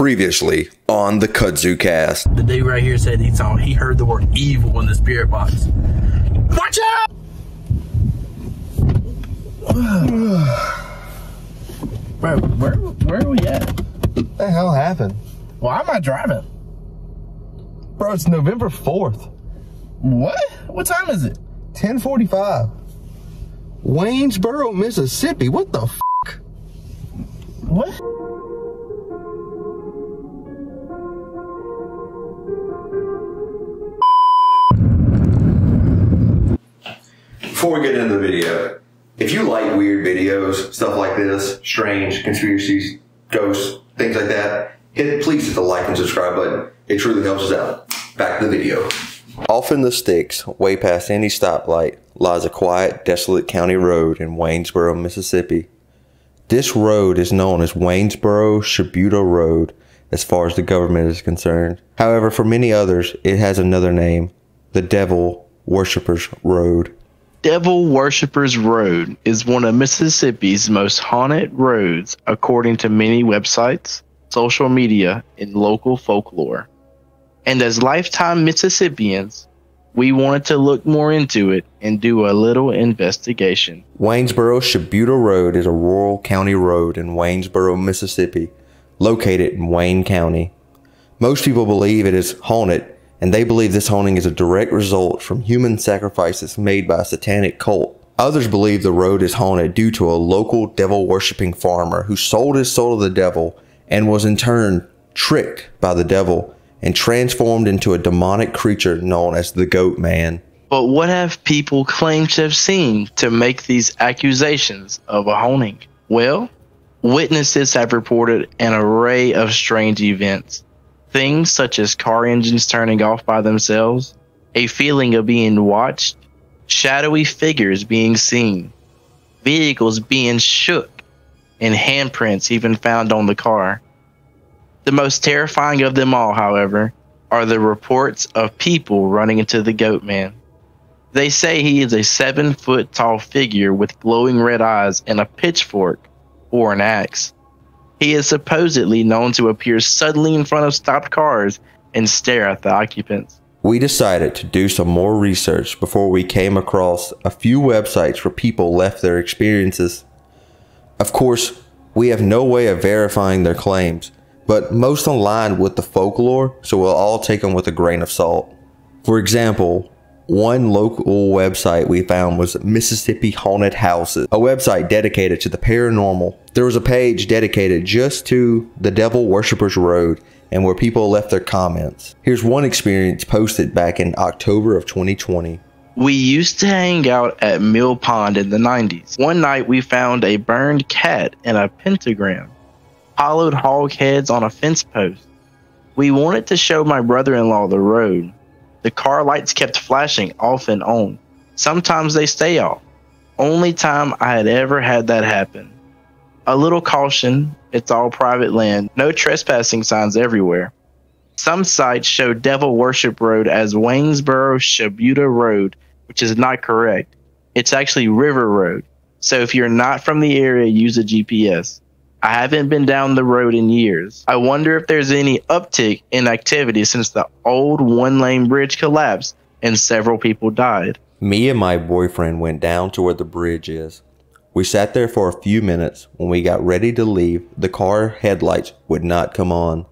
previously on the Kudzu Cast. The dude right here said he heard the word evil in the spirit box. Watch out! Bro, where are we at? What the hell happened? Why am I driving? Bro, it's November 4th. What? What time is it? 10:45. Waynesboro, Mississippi. What the fuck? What? Before we get into the video, if you like weird videos, stuff like this, strange, conspiracies, ghosts, things like that, please hit the like and subscribe button. It truly helps us out. Back to the video. Off in the sticks, way past any stoplight, lies a quiet, desolate county road in Waynesboro, Mississippi. This road is known as Waynesboro-Shubuta Road as far as the government is concerned. However, for many others, it has another name, the Devil Worshippers Road. Devil Worshippers Road is one of Mississippi's most haunted roads, according to many websites, social media, and local folklore. And as lifetime Mississippians, we wanted to look more into it and do a little investigation. Waynesboro-Shubuta Road is a rural county road in Waynesboro, Mississippi, located in Wayne County. Most people believe it is haunted, and they believe this haunting is a direct result from human sacrifices made by a satanic cult. Others believe the road is haunted due to a local devil-worshipping farmer who sold his soul to the devil and was in turn tricked by the devil and transformed into a demonic creature known as the Goat Man. But what have people claimed to have seen to make these accusations of a haunting? Well, witnesses have reported an array of strange events. Things such as car engines turning off by themselves, a feeling of being watched, shadowy figures being seen, vehicles being shook, and handprints even found on the car. The most terrifying of them all, however, are the reports of people running into the Goat Man. They say he is a 7-foot tall figure with glowing red eyes and a pitchfork or an axe. He is supposedly known to appear suddenly in front of stopped cars and stare at the occupants. We decided to do some more research before we came across a few websites where people left their experiences. Of course, we have no way of verifying their claims, but most align with the folklore, so we'll all take them with a grain of salt. For example, one local website we found was Mississippi Haunted Houses, a website dedicated to the paranormal. There was a page dedicated just to the Devil Worshippers Road and where people left their comments. Here's one experience posted back in October of 2020. We used to hang out at Mill Pond in the 90s. One night we found a burned cat and a pentagram, hollowed hog heads on a fence post. We wanted to show my brother-in-law the road. The car lights kept flashing off and on. Sometimes they stay off. Only time I had ever had that happen. A little caution, it's all private land. No trespassing signs everywhere. Some sites show Devil Worship Road as Waynesboro-Shubuta Road, which is not correct. It's actually River Road. So if you're not from the area, use a GPS. I haven't been down the road in years. I wonder if there's any uptick in activity since the old one-lane bridge collapsed and several people died. Me and my boyfriend went down to where the bridge is. We sat there for a few minutes. When we got ready to leave, the car headlights would not come on.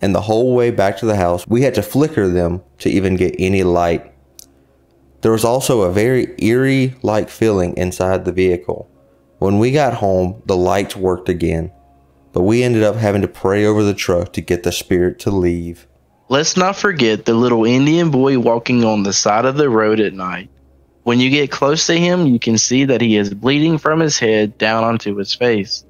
And the whole way back to the house, we had to flicker them to even get any light. There was also a very eerie-like feeling inside the vehicle. When we got home, the lights worked again, but we ended up having to pray over the truck to get the spirit to leave. Let's not forget the little Indian boy walking on the side of the road at night. When you get close to him, you can see that he is bleeding from his head down onto his face.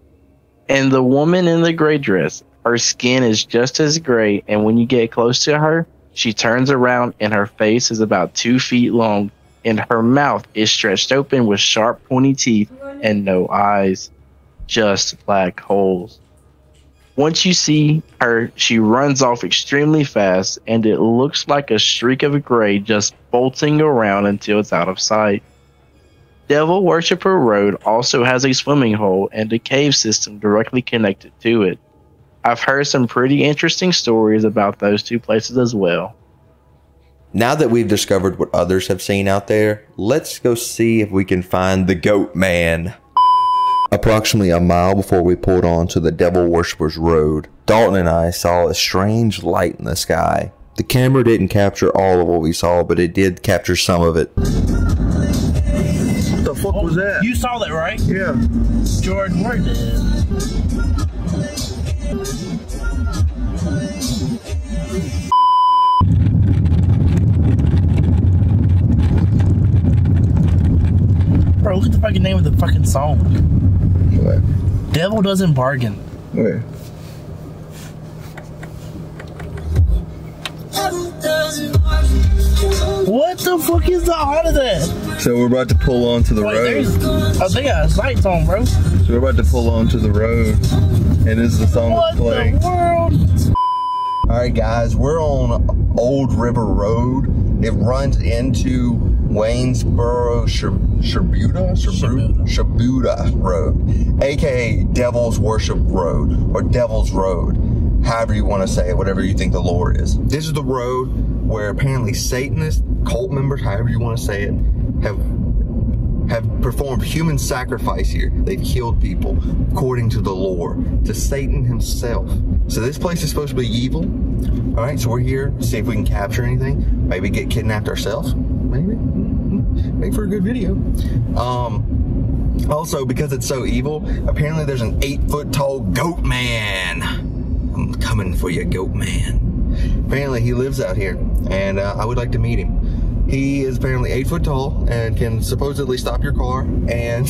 And the woman in the gray dress, her skin is just as gray, and when you get close to her, she turns around and her face is about 2 feet long, and her mouth is stretched open with sharp, pointy teeth and no eyes, just black holes. Once you see her, she runs off extremely fast, and it looks like a streak of gray just bolting around until it's out of sight. Devil Worshiper Road also has a swimming hole and a cave system directly connected to it. I've heard some pretty interesting stories about those two places as well. Now that we've discovered what others have seen out there, let's go see if we can find the Goat Man. Approximately a mile before we pulled on to the Devil Worshippers Road, Dalton and I saw a strange light in the sky. The camera didn't capture all of what we saw, but it did capture some of it. What the fuck was that? You saw that, right? Yeah. Jordan, where did it? Bro, look at the fucking name of the fucking song. What? Devil Doesn't Bargain. Where? What the fuck is the heart of that? So we're about to pull onto the road. I think I have lights on, bro. So we're about to pull onto the road, and this is the song that's playing. What the world? Alright guys, we're on Old River Road. It runs into Waynesboro-Shubuta Road, aka Devil's Worship Road, or Devil's Road, however you want to say it, whatever you think the lore is. This is the road where apparently Satanists, cult members, however you want to say it, have performed human sacrifice here. They've killed people, according to the lore, to Satan himself. So this place is supposed to be evil. All right, so we're here to see if we can capture anything, maybe get kidnapped ourselves. Maybe for a good video. Also, because it's so evil, apparently there's an 8-foot-tall Goat Man. I'm coming for you, Goat Man. Apparently he lives out here, and I would like to meet him. He is apparently 8-foot-tall and can supposedly stop your car and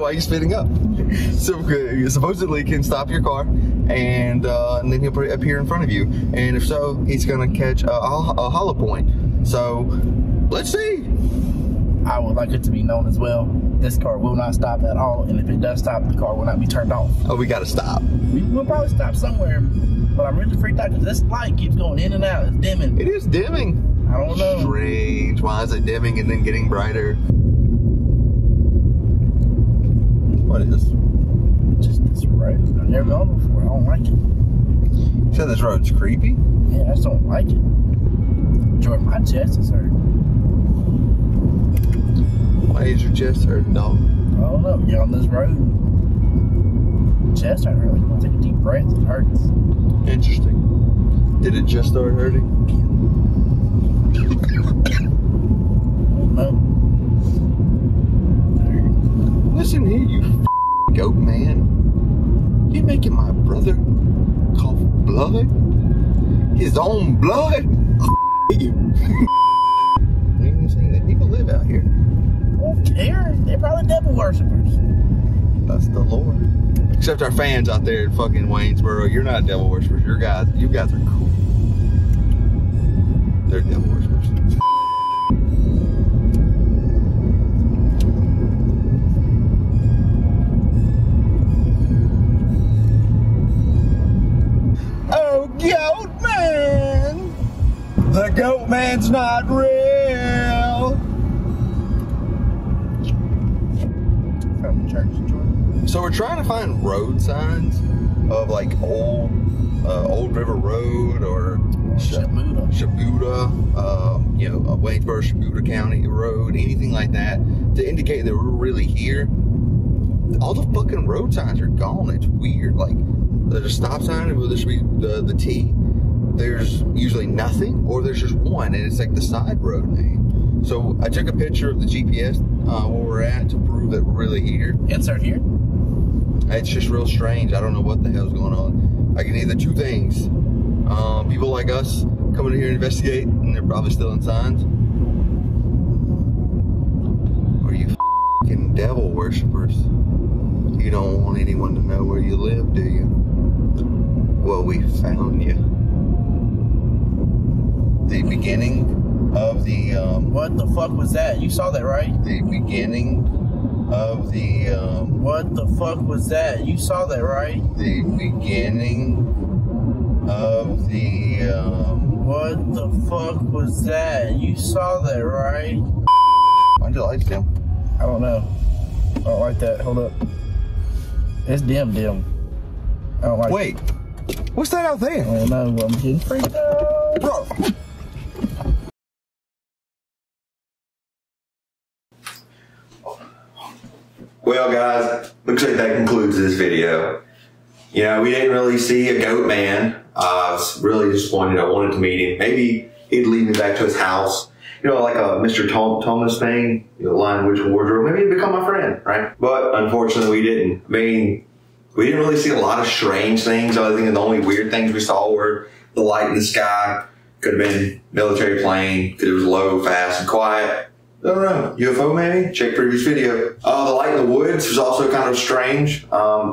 while you're spinning up. So supposedly can stop your car, and then he'll appear in front of you. And if so, he's gonna catch a hollow point. So let's see. I would like it to be known as well, this car will not stop at all, and if it does stop, the car will not be turned off. Oh, we gotta stop. We'll probably stop somewhere, but I'm really freaked out because this light keeps going in and out. It's dimming. It is dimming. I don't know. Strange. Why is it dimming and then getting brighter? What is this? Just this road. I've never gone before. I don't like it. You said this road's creepy? Yeah, I just don't like it. Jordan, my chest is hurting. Why is your chest hurting, dog? I don't know. You're on this road. Chest hurt really. When I take a deep breath, it hurts. Interesting. Did it just start hurting? No. Listen here, you f***ing Goat Man. You're making my brother cough blood. His own blood. You. People live out here. Who cares? They're probably devil worshippers. That's the Lord. Except our fans out there in fucking Waynesboro, you're not devil worshippers. You guys are cool. They're devil worshippers. Oh, Goat Man! The Goat Man's not real. So we're trying to find road signs of like Old River Road or Shubuta, you know, Waynesboro-Shubuta County Road, anything like that, to indicate that we're really here. All the fucking road signs are gone. It's weird. Like, there's a stop sign, and there should be the T. There's usually nothing, or there's just one, and it's like the side road name. So I took a picture of the GPS where we're at to prove that we're really here. Insert here. It's just real strange. I don't know what the hell's going on. I can either two things. People like us coming in here and investigate, and they're probably stealing signs. Or you f***ing devil worshippers. You don't want anyone to know where you live, do you? Well, we found you. The beginning of the... what the fuck was that? You saw that, right? The beginning... of the what the fuck was that? You saw that, right? The beginning of the what the fuck was that? You saw that, right? Why did the lights dim? I don't know. I don't like that. Hold up. It's dim. I don't like it. Wait. What's that out there? Oh no, I'm getting freaked out. Bro. Well guys, looks like that concludes this video. You know, we didn't really see a goat man. Really disappointed. I wanted to meet him. Maybe he'd lead me back to his house. You know, like a Mr. Thomas thing, you know, Lion Witch Wardrobe. Maybe he'd become my friend, right? But unfortunately we didn't. I mean, we didn't really see a lot of strange things. I think the only weird things we saw were the light in the sky. Could have been military plane, because it was low, fast, and quiet. I don't know, UFO maybe? Check previous video. The light in the woods was also kind of strange.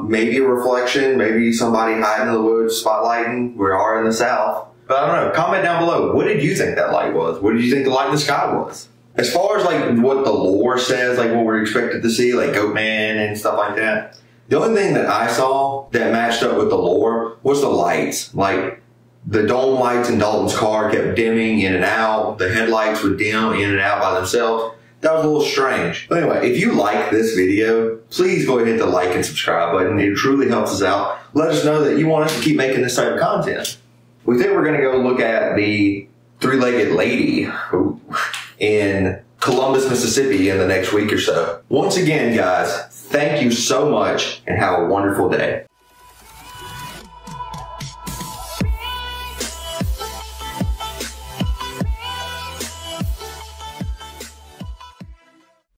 Maybe a reflection, maybe somebody hiding in the woods, spotlighting. We are in the south. But I don't know, comment down below. What did you think that light was? What did you think the light in the sky was? As far as like what the lore says, like what we're expected to see, like Goat Man and stuff like that, the only thing that I saw that matched up with the lore was the lights. Like the dome lights in Dalton's car kept dimming in and out. The headlights would dim in and out by themselves. That was a little strange. But anyway, if you like this video, please go ahead and hit the like and subscribe button. It truly helps us out. Let us know that you want us to keep making this type of content. We think we're going to go look at the three-legged lady in Columbus, Mississippi in the next week or so. Once again, guys, thank you so much and have a wonderful day.